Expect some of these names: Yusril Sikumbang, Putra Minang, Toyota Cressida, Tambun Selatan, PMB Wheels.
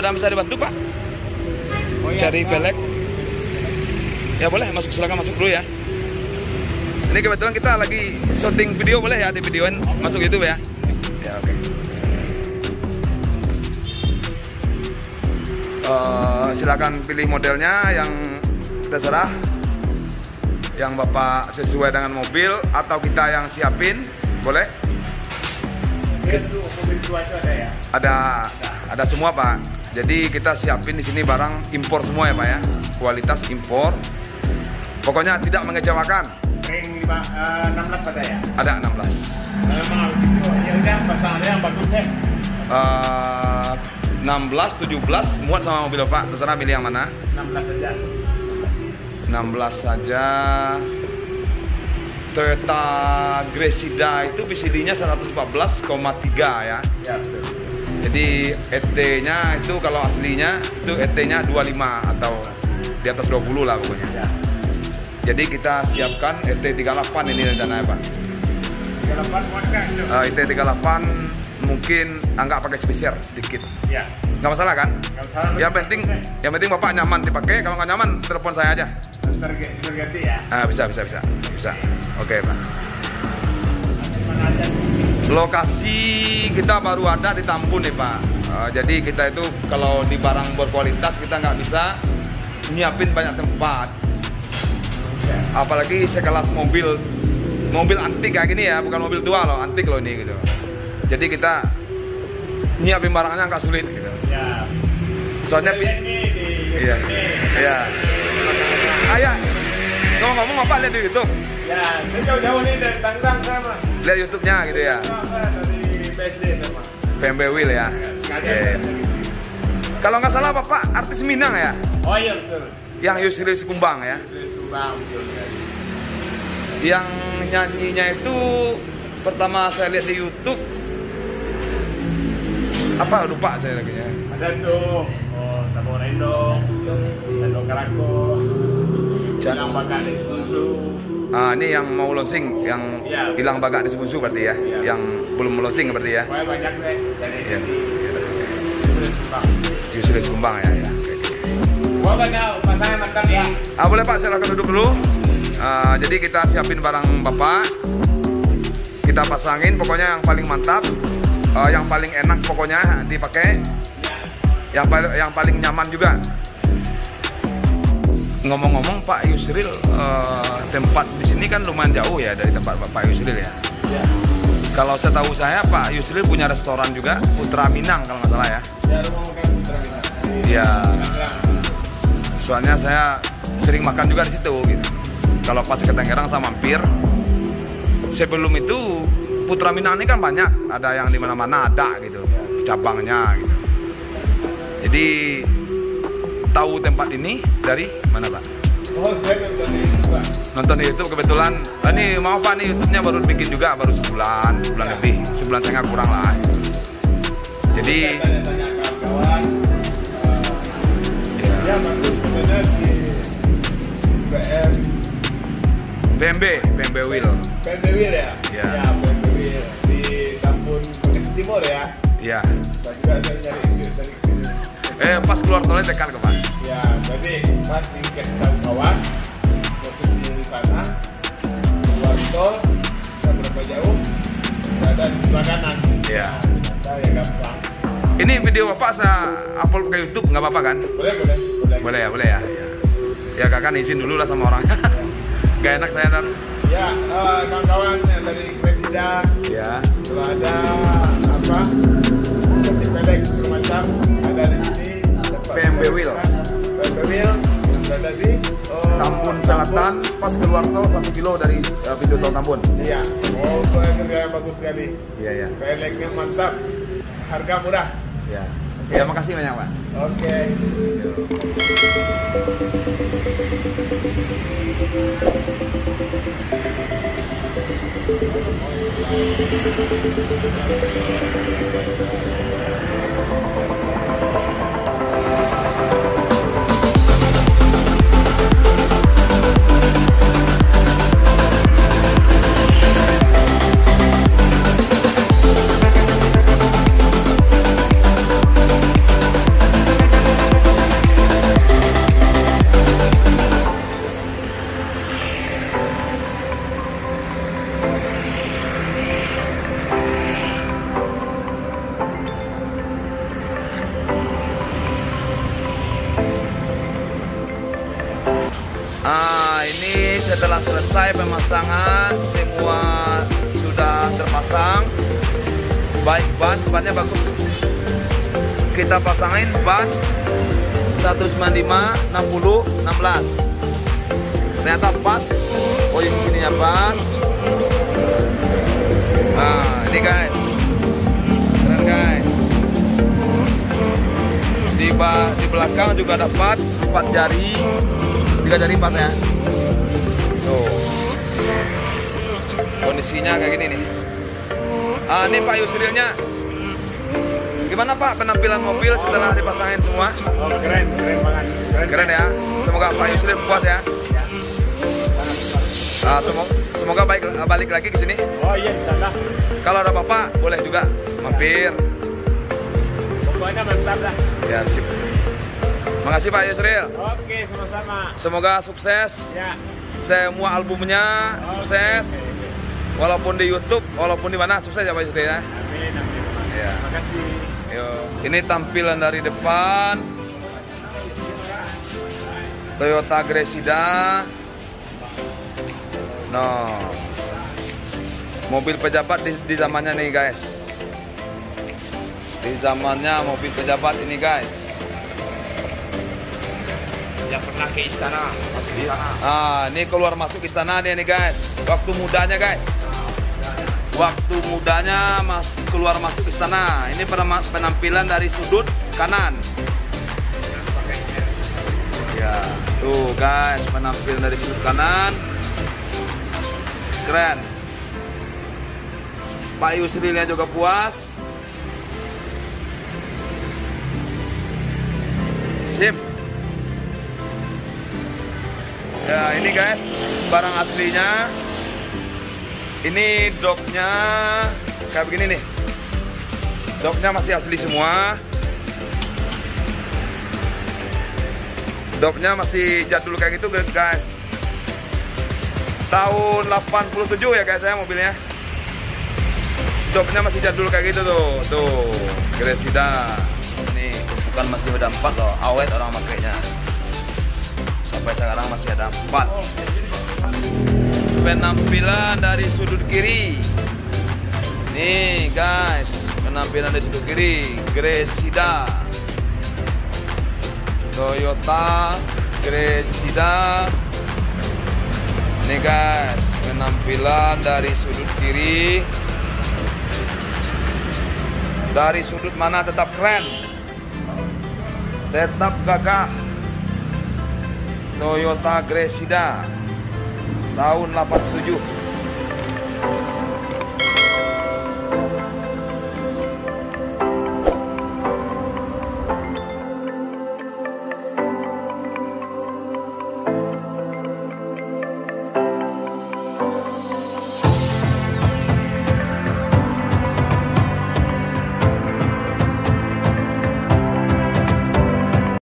Ada yang bisa dibantu, Pak? Oh, ya, cari pelek. Ya boleh, masuk, silakan masuk dulu ya. Ini kebetulan kita lagi shooting video, boleh ya di videoin masuk YouTube ya? Ya, oke. Silakan pilih modelnya yang terserah, yang Bapak sesuai dengan mobil atau kita yang siapin, boleh? Ada semua, Pak. Jadi kita siapin di sini barang impor semua ya, Pak ya. Kualitas impor. Pokoknya tidak mengecewakan. Ring 16 ada ya? Ada 16. Yang bagus ya. 16, 17 muat sama mobil Bapak, terserah pilih yang mana. 16 saja. 16 saja. Toyota Cressida itu PCD-nya 114,3 ya. Ya, betul. Jadi ET-nya itu kalau aslinya itu ET-nya 25 atau di atas 20 lah pokoknya. Ya. Jadi kita siapkan ET 38 ini rencananya, Pak. 38 muat kan? ET 38 mungkin agak pakai spesial sedikit. Iya. Nggak masalah kan? Nggak masalah. Yang penting Bapak nyaman dipakai. Kalau nggak nyaman, telepon saya aja. Terganti ya. Ah, bisa. Oke, Pak. Lokasi kita baru ada di Tambun nih, Pak. Jadi kita itu kalau di barang berkualitas kita nggak bisa nyiapin banyak tempat. Apalagi sekelas mobil antik kayak gini ya, bukan mobil tua loh, antik loh ini gitu. Jadi kita nyiapin barangnya agak sulit gitu. Ya. Soalnya iya. Ayah, ngomong-ngomong Bapak lihat di YouTube? Ya, saya jauh-jauh nih dari Tangerang sama. Lihat YouTube-nya gitu ya. Dari PMB Wheels ya. Okay. Kalau nggak salah Bapak artis Minang ya? Oh iya betul. Yang Yusril Sikumbang ya. Yusril Sikumbang betul. Yang nyanyinya itu pertama saya lihat di YouTube apa lupa saya lagi ya. Ada tuh Tabung Rendong, Sendok Kerako, Hilang Bagak di Semusuh. Ah, ini yang mau launching, yang Hilang Bagak di Semusuh berarti ya. Yang belum launching berarti ya. Banyak deh. Yusril Sikumbang ya. Boleh Pak, silakan duduk dulu. Jadi kita siapin barang Bapak. Kita pasangin, pokoknya yang paling mantap, yang paling enak pokoknya dipakai, yang paling nyaman juga. Ngomong-ngomong Pak Yusril, tempat di sini kan lumayan jauh ya dari tempat Pak Yusril ya. Ya. Kalau saya tahu saya Pak Yusril punya restoran juga, Putra Minang kalau nggak salah ya. Iya. Soalnya saya sering makan juga di situ gitu. Kalau pas ke Tangerang saya mampir. Sebelum itu Putra Minang ini kan banyak, ada yang di mana-mana ada gitu cabangnya gitu. Jadi tahu tempat ini dari mana, Pak? Oh, saya nonton di YouTube, Pak. Nonton di YouTube kebetulan. Ini mau Pak nih YouTube-nya baru bikin juga, baru sebulan lebih, sebulan setengah kurang lah. Gitu. Jadi tanya-tanya kawan-kawan. Ya, maksudnya di PMB Wheels. PMB Wheels ya? Iya. Ya, PMB Wheels di Tambun Timur ya? Iya. Saya juga nyari dari sini. Pas keluar tolnya dekat ke Pak. Iya, berarti Mas dikasih tahu kawan posisi di sana. Keluar tol, nggak berapa jauh, ada di makanan. Iya. Kita ya gampang. Ini video Bapak saya upload ke YouTube, nggak apa-apa kan? Boleh. Boleh ya. Ya kakak izin dulu lah sama orangnya. Gak enak saya ntar. Ya, kawan-kawan yang dari Cressida. Ya. Kalau ada seperti pelek macam ada di sini. PMB Wheels. PMB Wheels. Ada di Tambun Selatan. Pas keluar tol 1 kilo dari pintu tol Tambun. Iya. Oh, kerjanya bagus sekali. Iya. Peleknya mantap. Harga murah. Iya. Ya, makasih banyak, Pak. Oke. setelah selesai pemasangan, semua sudah terpasang. Baik bannya bagus. Kita pasangin ban 195 60 16. Ternyata pas. Oh, yang sininya pas. Nah, ini guys. Keren guys. Di belakang juga ada pas, 4 jari. 3 jari pas ya. Tuh. Kondisinya kayak gini nih. Ah, ini Pak Yusrilnya. Gimana Pak penampilan mobil setelah dipasangin semua? Oh, keren banget. Keren ya. Semoga Pak Yusril puas ya. Nah, semoga balik lagi ke sini. Oh iya, insyaallah. Kalau ada Bapak boleh juga mampir. Pokoknya mantap lah. Ya, sip. Makasih Pak Yusril. Oke, sama-sama. Semoga sukses. Ya. Semua albumnya sukses. Okay. Walaupun di YouTube, walaupun di mana, sukses ya Pak Yusril ya. Amin, amin. Ya. Makasih. Yo. Ini tampilan dari depan. Toyota Cressida. No. Mobil pejabat di zamannya nih guys. Di zamannya mobil pejabat ini guys. Yang pernah ke istana. Nah, ini keluar masuk istana nih guys. Waktu mudanya guys. Waktu mudanya keluar masuk istana. Ini penampilan dari sudut kanan. Ya, tuh guys, penampilan dari sudut kanan. Keren. Pak Yusrilnya juga puas. Sip. Ya, ini guys, barang aslinya. Ini doknya kayak begini nih. Doknya masih asli semua. Doknya masih jadul kayak gitu guys. Tahun 87 ya guys ya mobilnya. Doknya masih jadul kayak gitu tuh. Tuh, Cressida. Ini bukan masih udah 4 loh, awet orang makainya. Sampai sekarang masih ada 4. Penampilan dari sudut kiri. Nih guys, penampilan dari sudut kiri. Cressida. Toyota Cressida. Nih guys, penampilan dari sudut kiri. Dari sudut mana tetap keren. Tetap gagah. Toyota Cressida tahun 87.